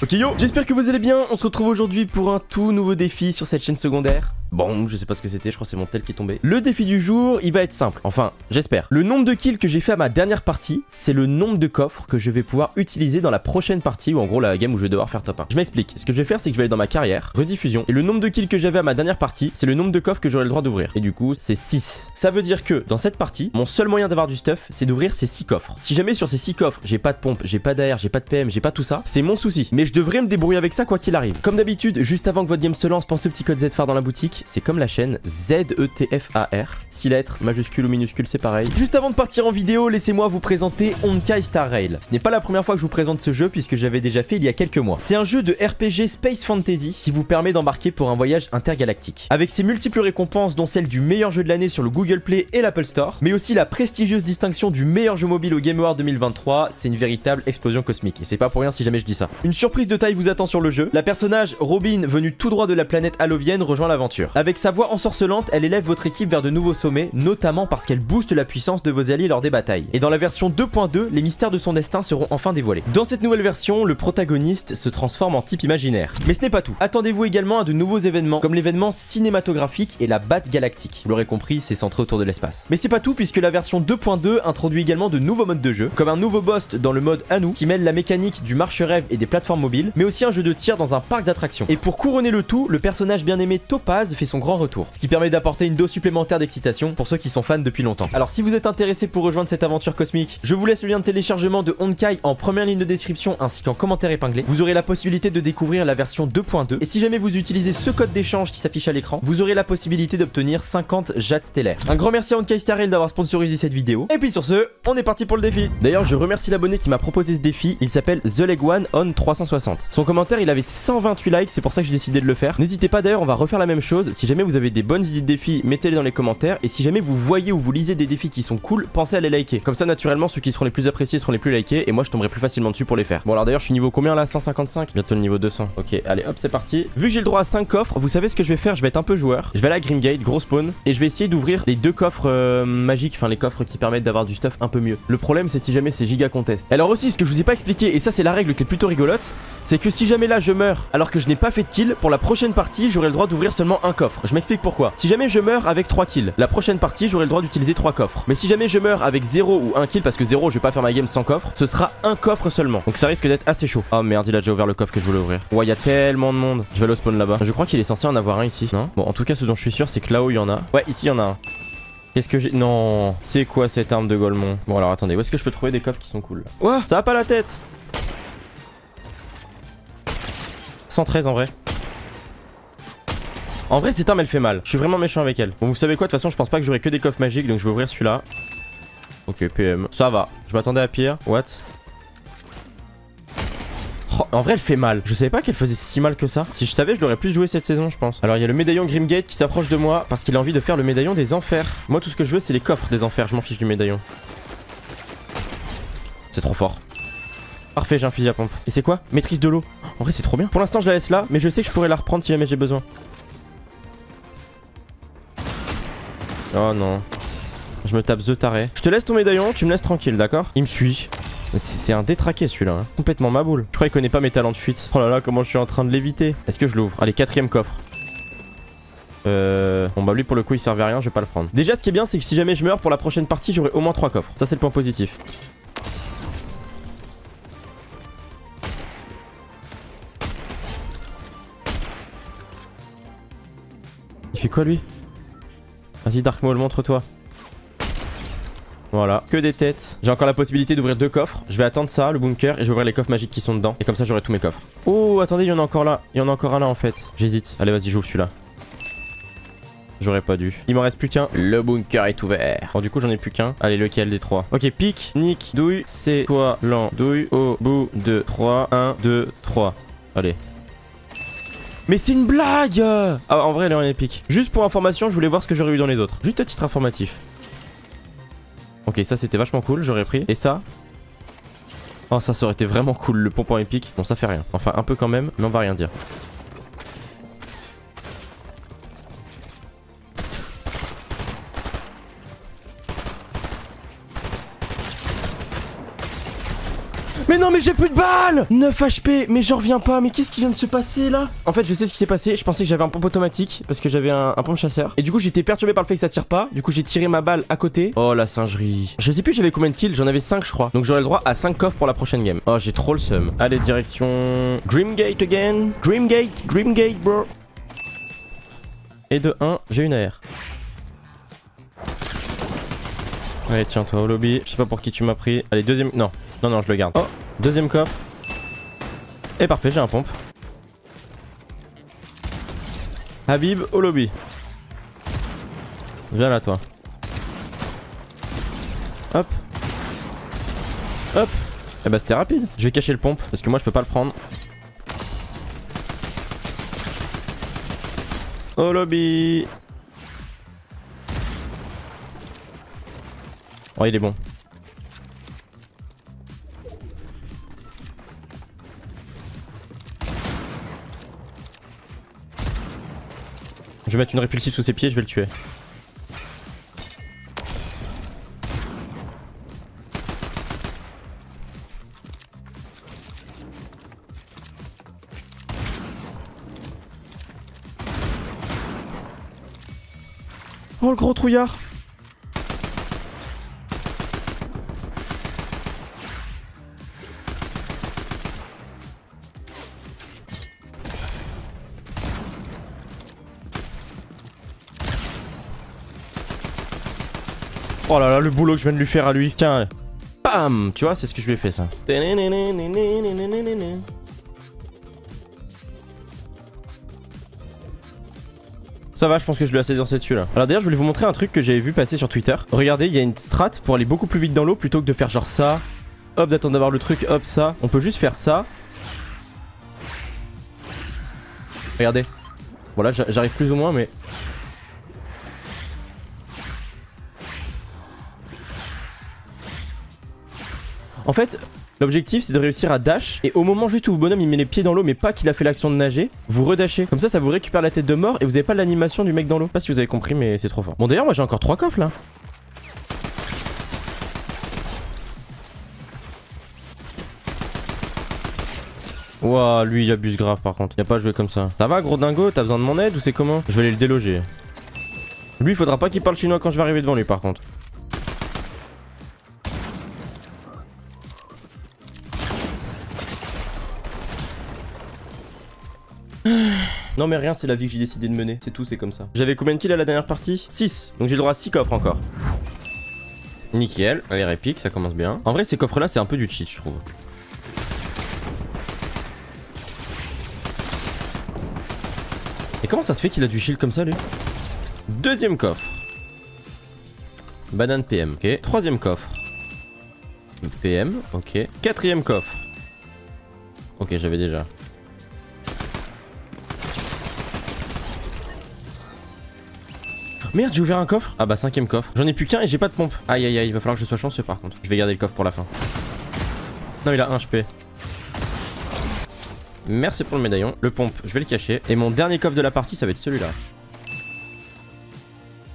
Ok yo, j'espère que vous allez bien, on se retrouve aujourd'hui pour un tout nouveau défi sur cette chaîne secondaire. Bon, je sais pas ce que c'était, je crois que c'est mon tel qui est tombé. Le défi du jour, il va être simple, enfin, j'espère. Le nombre de kills que j'ai fait à ma dernière partie, c'est le nombre de coffres que je vais pouvoir utiliser dans la prochaine partie, ou en gros la game où je vais devoir faire top 1. Je m'explique, ce que je vais faire c'est que je vais aller dans ma carrière, rediffusion, et le nombre de kills que j'avais à ma dernière partie, c'est le nombre de coffres que j'aurai le droit d'ouvrir. Et du coup, c'est 6. Ça veut dire que, dans cette partie, mon seul moyen d'avoir du stuff, c'est d'ouvrir ces 6 coffres. Si jamais sur ces 6 coffres, j'ai pas de pompe, j'ai pas d'air, j'ai pas de PM, j'ai pas tout ça, c'est mon souci. Mais je devrais me débrouiller avec ça quoi qu'il arrive. Comme d'habitude, juste avant que votre game se lance, pensez au petit code ZetFar dans la boutique. C'est comme la chaîne ZETFAR, 6 lettres, majuscule ou minuscule, c'est pareil. Juste avant de partir en vidéo, laissez-moi vous présenter Honkai Star Rail. Ce n'est pas la première fois que je vous présente ce jeu puisque j'avais déjà fait il y a quelques mois. C'est un jeu de RPG Space Fantasy qui vous permet d'embarquer pour un voyage intergalactique. Avec ses multiples récompenses dont celle du meilleur jeu de l'année sur le Google Play et l'Apple Store, mais aussi la prestigieuse distinction du meilleur jeu mobile au Game Awards 2023, c'est une véritable explosion cosmique. Et c'est pas pour rien si jamais je dis ça. Une surprise de taille vous attend sur le jeu. La personnage Robin, venue tout droit de la planète Hallowvienne, rejoint l'aventure. Avec sa voix ensorcelante, elle élève votre équipe vers de nouveaux sommets, notamment parce qu'elle booste la puissance de vos alliés lors des batailles. Et dans la version 2.2, les mystères de son destin seront enfin dévoilés. Dans cette nouvelle version, le protagoniste se transforme en type imaginaire. Mais ce n'est pas tout. Attendez-vous également à de nouveaux événements, comme l'événement cinématographique et la batte galactique. Vous l'aurez compris, c'est centré autour de l'espace. Mais c'est pas tout, puisque la version 2.2 introduit également de nouveaux modes de jeu, comme un nouveau boss dans le mode Anou, qui mêle la mécanique du marche-rêve et des plateformes mobiles, mais aussi un jeu de tir dans un parc d'attractions. Et pour couronner le tout, le personnage bien-aimé Topaz fait son grand retour, ce qui permet d'apporter une dose supplémentaire d'excitation pour ceux qui sont fans depuis longtemps. Alors si vous êtes intéressé pour rejoindre cette aventure cosmique, je vous laisse le lien de téléchargement de Honkai en première ligne de description ainsi qu'en commentaire épinglé. Vous aurez la possibilité de découvrir la version 2.2 et si jamais vous utilisez ce code d'échange qui s'affiche à l'écran, vous aurez la possibilité d'obtenir 50 jades stellaires. Un grand merci à Honkai Star Rail d'avoir sponsorisé cette vidéo et puis sur ce, on est parti pour le défi. D'ailleurs je remercie l'abonné qui m'a proposé ce défi, il s'appelle The Leg One On360. Son commentaire il avait 128 likes, c'est pour ça que j'ai décidé de le faire. N'hésitez pas d'ailleurs, on va refaire la même chose. Si jamais vous avez des bonnes idées de défis, mettez-les dans les commentaires. Et si jamais vous voyez ou vous lisez des défis qui sont cool, pensez à les liker. Comme ça, naturellement, ceux qui seront les plus appréciés seront les plus likés. Et moi, je tomberai plus facilement dessus pour les faire. Bon, alors d'ailleurs, je suis niveau combien là, 155. Bientôt le niveau 200. Ok, allez, hop, c'est parti. Vu que j'ai le droit à 5 coffres, vous savez ce que je vais faire. Je vais être un peu joueur. Je vais aller à Grimgate, gros spawn. Et je vais essayer d'ouvrir les deux coffres magiques. Enfin, les coffres qui permettent d'avoir du stuff un peu mieux. Le problème, c'est si jamais c'est giga contest. Alors aussi, ce que je vous ai pas expliqué, et ça, c'est la règle qui est plutôt rigolote, c'est que si jamais là je meurs alors que je n'ai pas fait de kill, pour la prochaine partie, j'aurai le droit d'ouvrir seulement un coffre. Je m'explique pourquoi. Si jamais je meurs avec 3 kills, la prochaine partie j'aurai le droit d'utiliser 3 coffres. Mais si jamais je meurs avec 0 ou 1 kill, parce que 0 je vais pas faire ma game sans coffre, ce sera un coffre seulement. Donc ça risque d'être assez chaud. Oh merde, il a déjà ouvert le coffre que je voulais ouvrir. Ouais, il y a tellement de monde. Je vais aller au spawn là-bas. Je crois qu'il est censé en avoir un ici, non? Bon, en tout cas ce dont je suis sûr c'est que là-haut il y en a. Ouais, ici il y en a un. Qu'est-ce que j'ai... Non. C'est quoi cette arme de Golemon? Bon alors attendez, où est-ce que je peux trouver des coffres qui sont cool? Ouah, ça a pas la tête. 113 en vrai. En vrai, cette arme elle fait mal. Je suis vraiment méchant avec elle. Bon, vous savez quoi, de toute façon, je pense pas que j'aurai que des coffres magiques, donc je vais ouvrir celui-là. Ok, PM. Ça va. Je m'attendais à pire. What? Oh, en vrai, elle fait mal. Je savais pas qu'elle faisait si mal que ça. Si je savais, je l'aurais plus joué cette saison, je pense. Alors, il y a le médaillon Grimgate qui s'approche de moi parce qu'il a envie de faire le médaillon des enfers. Moi, tout ce que je veux, c'est les coffres des enfers. Je m'en fiche du médaillon. C'est trop fort. Parfait, j'ai un fusil à pompe. Et c'est quoi? Maîtrise de l'eau. En vrai, c'est trop bien. Pour l'instant, je la laisse là, mais je sais que je pourrais la reprendre si jamais j'ai besoin. Oh non, je me tape the taré. Je te laisse ton médaillon, tu me laisses tranquille, d'accord? Il me suit. C'est un détraqué celui-là, hein. Complètement ma boule. Je crois qu'il connaît pas mes talents de fuite. Oh là là, comment je suis en train de l'éviter. Est-ce que je l'ouvre? Allez, quatrième coffre. Bon bah lui pour le coup il servait à rien, je vais pas le prendre. Déjà ce qui est bien c'est que si jamais je meurs pour la prochaine partie j'aurai au moins 3 coffres. Ça c'est le point positif. Il fait quoi lui? Vas-y Dark Maul, montre-toi. Voilà, que des têtes. J'ai encore la possibilité d'ouvrir 2 coffres. Je vais attendre ça, le bunker, et je vais ouvrir les coffres magiques qui sont dedans. Et comme ça j'aurai tous mes coffres. Oh attendez, il y en a encore là. Il y en a encore un là en fait. J'hésite. Allez vas-y, j'ouvre celui-là. J'aurais pas dû. Il m'en reste plus qu'un. Le bunker est ouvert. Bon du coup j'en ai plus qu'un. Allez lequel des 3? Ok, pique, nique, douille, c'est toi lent, douille, au bout de 3, 1, 2, 3. Allez. Mais c'est une blague! Ah en vrai elle est en épique. Juste pour information, je voulais voir ce que j'aurais eu dans les autres. Juste à titre informatif. Ok, ça c'était vachement cool, j'aurais pris. Et ça? Oh ça aurait été vraiment cool, le pompon épique. Bon ça fait rien. Enfin un peu quand même, mais on va rien dire. Mais Mais non, mais j'ai plus de balles. 9 HP, mais j'en reviens pas. Mais qu'est-ce qui vient de se passer là? En fait, je sais ce qui s'est passé. Je pensais que j'avais un pompe automatique parce que j'avais un pompe chasseur. Et du coup, j'étais perturbé par le fait que ça tire pas. Du coup, j'ai tiré ma balle à côté. Oh la singerie. Je sais plus, j'avais combien de kills. J'en avais 5, je crois. Donc j'aurai le droit à 5 coffres pour la prochaine game. Oh, j'ai trop le seum. Allez, direction Dreamgate again. Dreamgate, Dreamgate, bro. Et de 1, j'ai une AR. Allez, tiens, toi au lobby. Je sais pas pour qui tu m'as pris. Allez, deuxième. Non, non, non, je le garde. Oh, deuxième coffre. Et parfait, j'ai un pompe. Habib au lobby. Viens là, toi. Hop. Hop. Eh bah, c'était rapide. Je vais cacher le pompe parce que moi, je peux pas le prendre. Au lobby. Oh, il est bon. Je vais mettre une répulsive sous ses pieds, je vais le tuer. Oh, le gros trouillard. Oh là là, le boulot que je viens de lui faire à lui. Tiens, allez. Bam. Tu vois, c'est ce que je lui ai fait, ça. Ça va, je pense que je lui ai assez dansé dessus, là. Alors d'ailleurs, je voulais vous montrer un truc que j'avais vu passer sur Twitter. Regardez, il y a une strat pour aller beaucoup plus vite dans l'eau plutôt que de faire genre ça. Hop, d'attendre d'avoir le truc, hop, ça. On peut juste faire ça. Regardez. Voilà, j'arrive plus ou moins, mais... En fait, l'objectif c'est de réussir à dash et au moment juste où le bonhomme il met les pieds dans l'eau mais pas qu'il a fait l'action de nager, vous redashez. Comme ça, ça vous récupère la tête de mort et vous avez pas l'animation du mec dans l'eau. Je sais pas si vous avez compris mais c'est trop fort. Bon d'ailleurs, moi j'ai encore 3 coffres là. Ouah, lui il abuse grave par contre. Il a pas joué comme ça. Ça va gros dingo, t'as besoin de mon aide ou c'est comment? Je vais aller le déloger. Lui il faudra pas qu'il parle chinois quand je vais arriver devant lui par contre. Non mais rien, c'est la vie que j'ai décidé de mener, c'est tout, c'est comme ça. J'avais combien de kills à la dernière partie? 6, donc j'ai le droit à 6 coffres encore. Nickel, allez répique, ça commence bien. En vrai ces coffres là c'est un peu du cheat je trouve. Et comment ça se fait qu'il a du shield comme ça lui? Deuxième coffre. Banane PM, ok. Troisième coffre. PM, ok. Quatrième coffre. Ok, j'avais déjà. Merde, j'ai ouvert un coffre. Ah bah, 5e coffre. J'en ai plus qu'un et j'ai pas de pompe. Aïe aïe aïe, il va falloir que je sois chanceux par contre. Je vais garder le coffre pour la fin. Non, il a 1 HP. Merci pour le médaillon. Le pompe, je vais le cacher. Et mon dernier coffre de la partie, ça va être celui-là.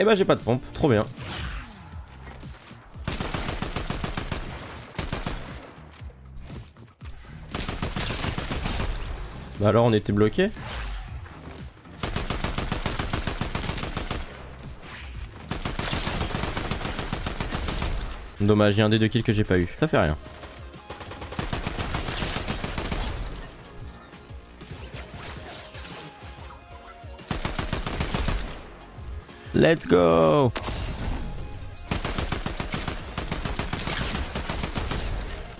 Et bah, j'ai pas de pompe. Trop bien. Bah alors, on était bloqué. Dommage, il y a un des 2 kills que j'ai pas eu. Ça fait rien. Let's go.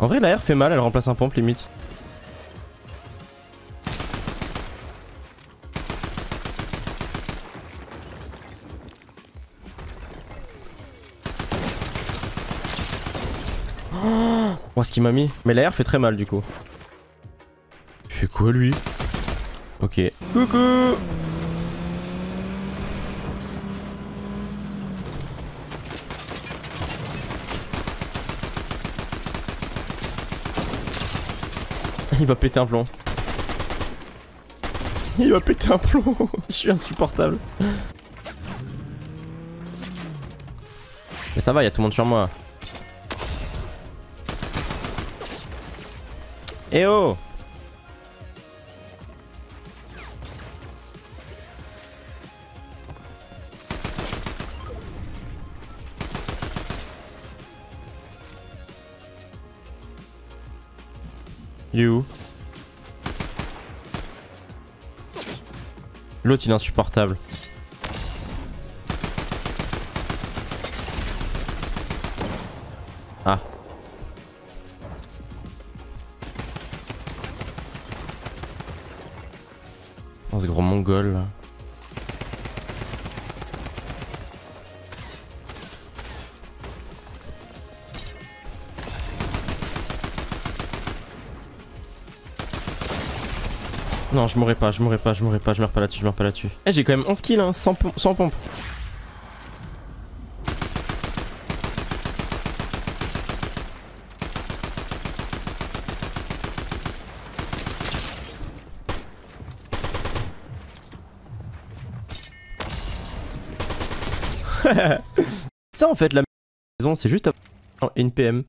En vrai, la R fait mal, elle remplace un pompe limite. Oh, ce qu'il m'a mis. Mais la R fait très mal du coup. Il fait quoi lui? Ok. Coucou. Il va péter un plomb. Il va péter un plomb. Je suis insupportable. Mais ça va, il y a tout le monde sur moi. Eh oh! You. L'autre il est insupportable. Ah. Oh, ce gros mongol là. Non, je mourrai pas, je meurs pas là-dessus. Eh, j'ai quand même 11 kills, hein, sans pompe. Ça, en fait, la maison, c'est juste avant une PM.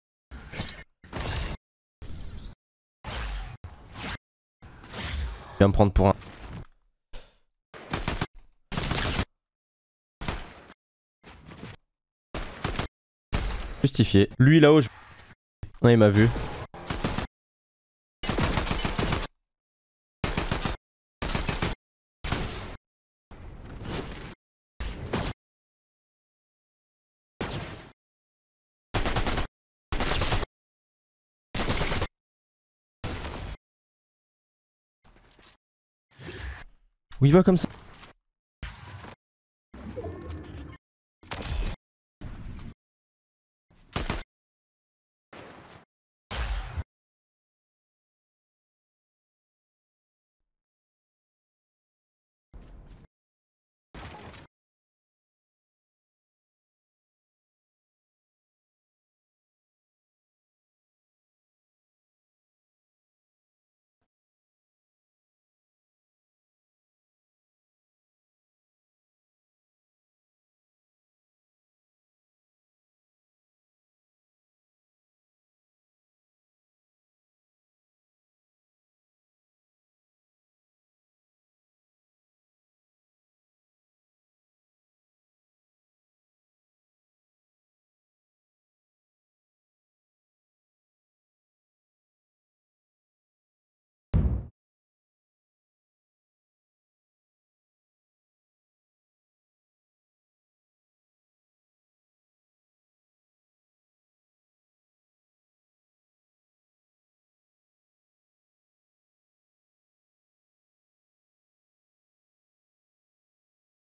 Me prendre pour un. Justifié. Lui là-haut, je. Non, il m'a vu. Où il va comme ça?